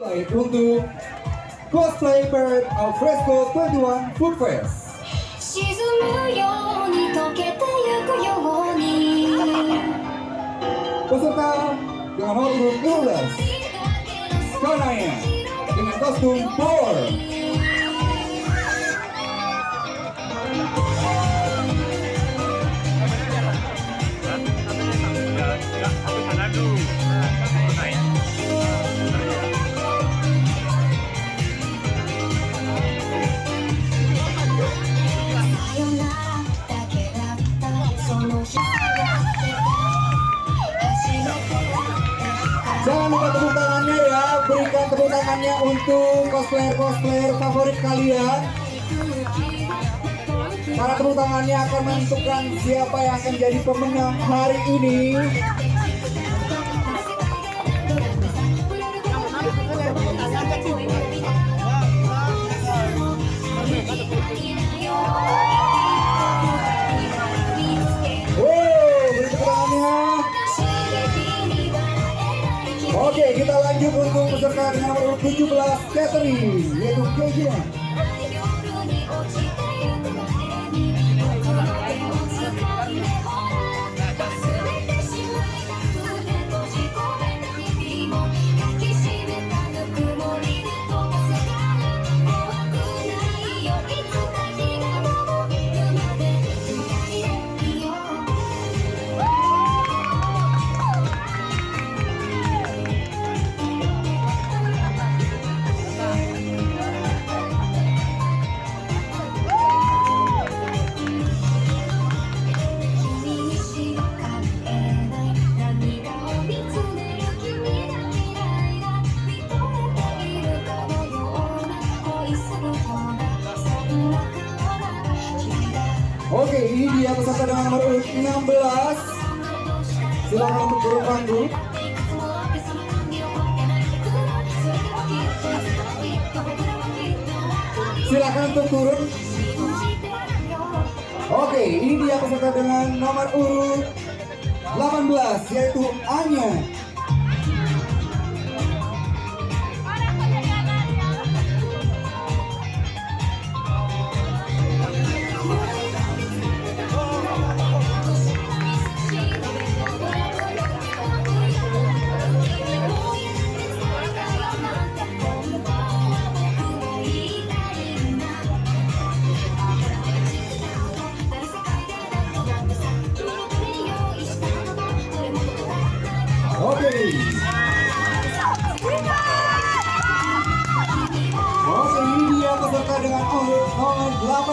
Untuk cosplay parade Alfresco 21 Food Fest. Peserta dengan nomor urut 12, Skanaya dengan kostum power. Jangan lupa tepuk tangannya ya, berikan tepuk tangannya untuk cosplayer-cosplayer favorit kalian. Karena tepuk tangannya akan menentukan siapa yang akan jadi pemenang hari ini. Oke, kita lanjut untuk peserta nomor 17 kategori yaitu Keijia. Oke, ini dia peserta dengan nomor 16. Silakan untuk turun panggung. Silakan untuk turun. Oke, ini dia peserta dengan nomor urut 18 yaitu Anya. Oke, ini dia peserta dengan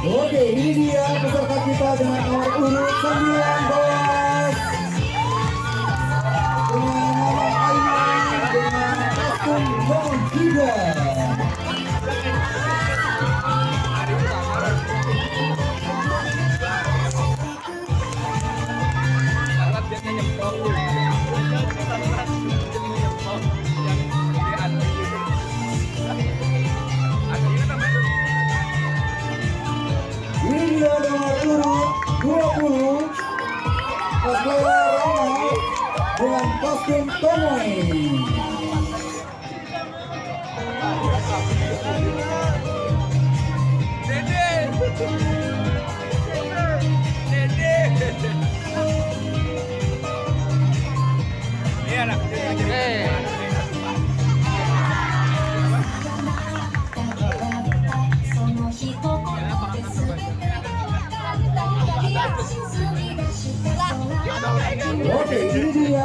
Oke, ini dia peserta kita dengan nomor urut 19 dengan nama Aiman dengan kostum Don Kida. Dengan kostum Tomoe. Oke, ini dia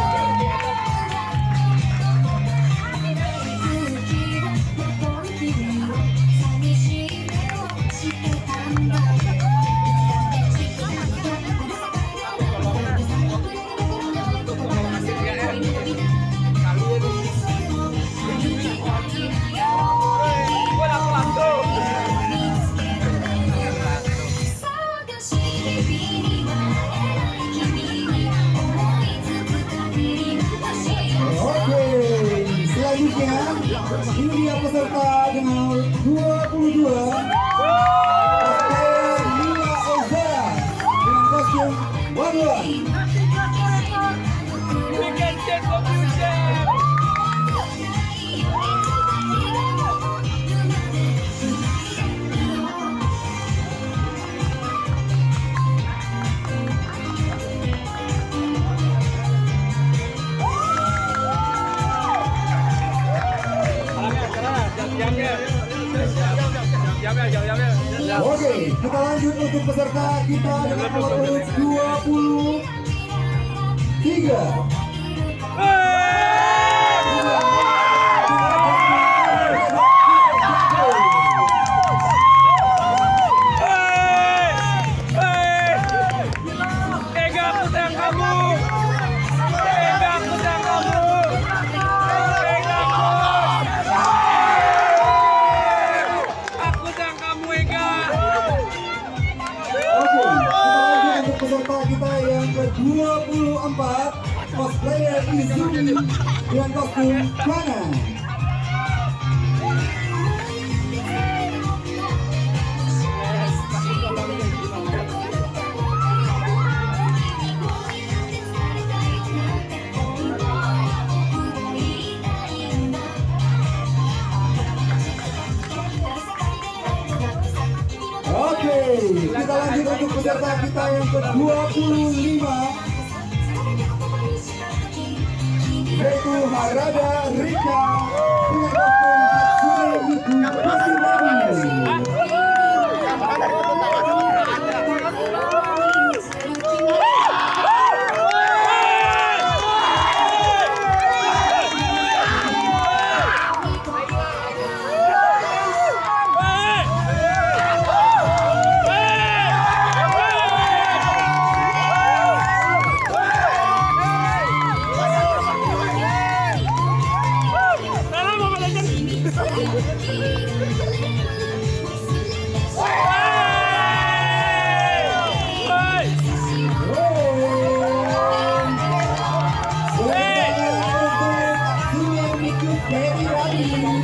Ini dia peserta dengan 22 cosplayer Mila Ozara dengan kostum Babylon. Oke, kita lanjut untuk peserta kita dengan nomor urut 23. Cosplayer Izumi dengan kostum mana? Oke, kita lanjut untuk peserta kita yang ke-25 yaitu Harada Rika dengan kostum Hatsune Miku Mizunami.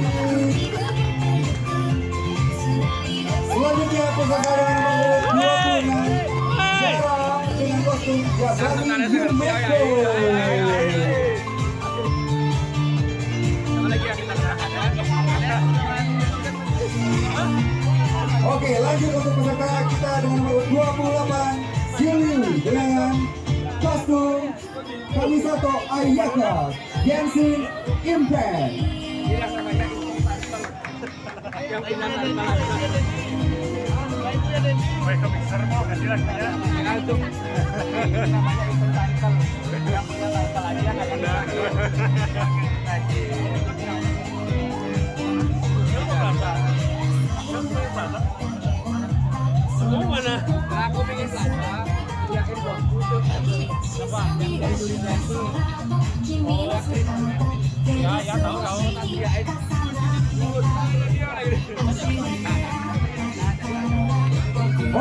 Oke, lanjut untuk peserta kita dengan nomor 28 Silly dengan kostum Kamisato Ayaka Genshin Impact. Aku pengen belajar, yakin dong, butuh coba yang dari dulunya itu. Oh, ya tahu nanti ya itu.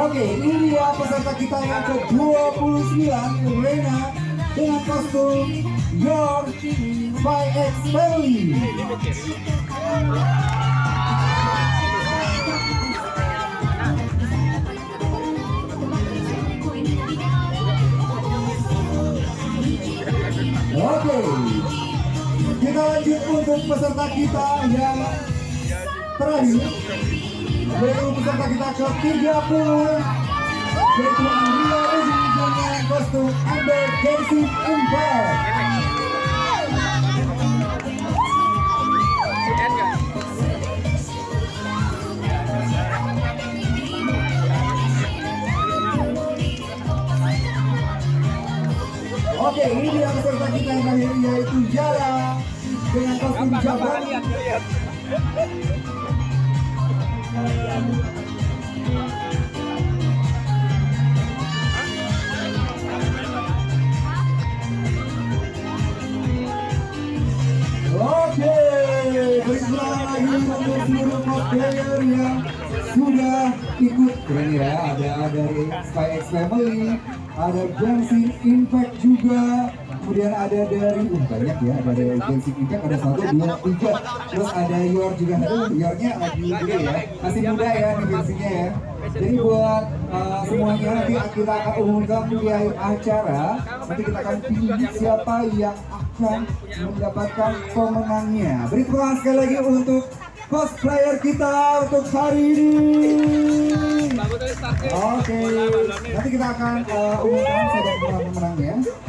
Oke, ini dia peserta kita yang ke-29, Rena dengan kostum Yor Sky X Family. Oke, kita lanjut untuk peserta kita yang terakhir, yaitu peserta kita ke-30, yaitu Andrea Rezi dengan kostum Anda Genshin Impact. Oke, ini dia peserta kita yang terakhir yaitu Jara dengan kostum Jabar. Oke, berikutnya lagi untuk seluruh model yang sudah ikut. Keren ya, ada dari Sky X Family, ada Genshin Impact juga, Kemudian ada dari banyak ya, ada Genshin Impact, ada 1, 2, 3. Terus ada Yor juga, Yornya lagi gede ya, masih muda ya dimensinya ya. Jadi buat semuanya nanti kita akan umumkan di acara. Nanti kita akan pilih siapa yang akan mendapatkan pemenangnya. Beri tepuk sekali lagi untuk cosplayer kita untuk hari ini. Oke, nanti kita akan umumkan siapa pemenangnya.